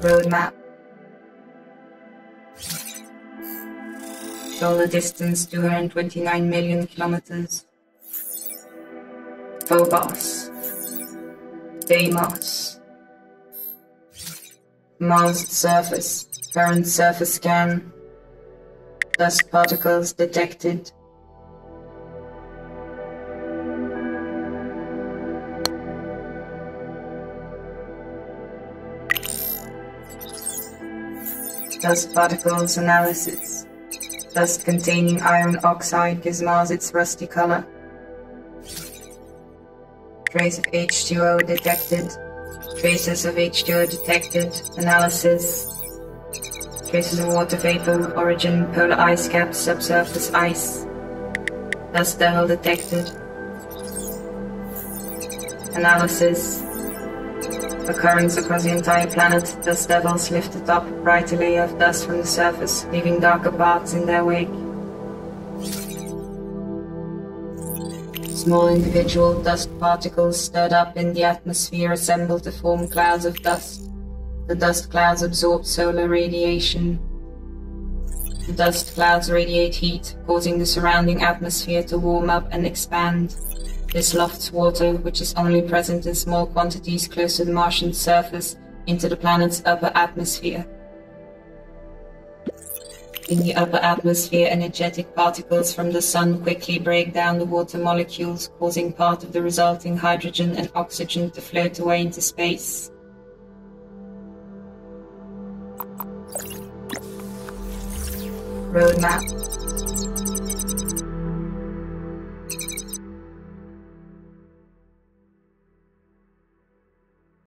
Roadmap. Show the distance 229 million kilometers. Phobos, Deimos, Mars surface, current surface scan, dust particles detected. Dust particles analysis. Dust containing iron oxide gives Mars its rusty color. Trace of H2O detected. Traces of H2O detected. Analysis. Traces of water vapor, origin, polar ice caps, subsurface ice. Dust devil detected. Analysis. Occurrence across the entire planet, dust devils lift atop a brighter layer of dust from the surface, leaving darker parts in their wake. Small individual dust particles stirred up in the atmosphere assemble to form clouds of dust. The dust clouds absorb solar radiation. The dust clouds radiate heat, causing the surrounding atmosphere to warm up and expand. This lofts water, which is only present in small quantities close to the Martian surface, into the planet's upper atmosphere. In the upper atmosphere, energetic particles from the sun quickly break down the water molecules, causing part of the resulting hydrogen and oxygen to float away into space. Roadmap.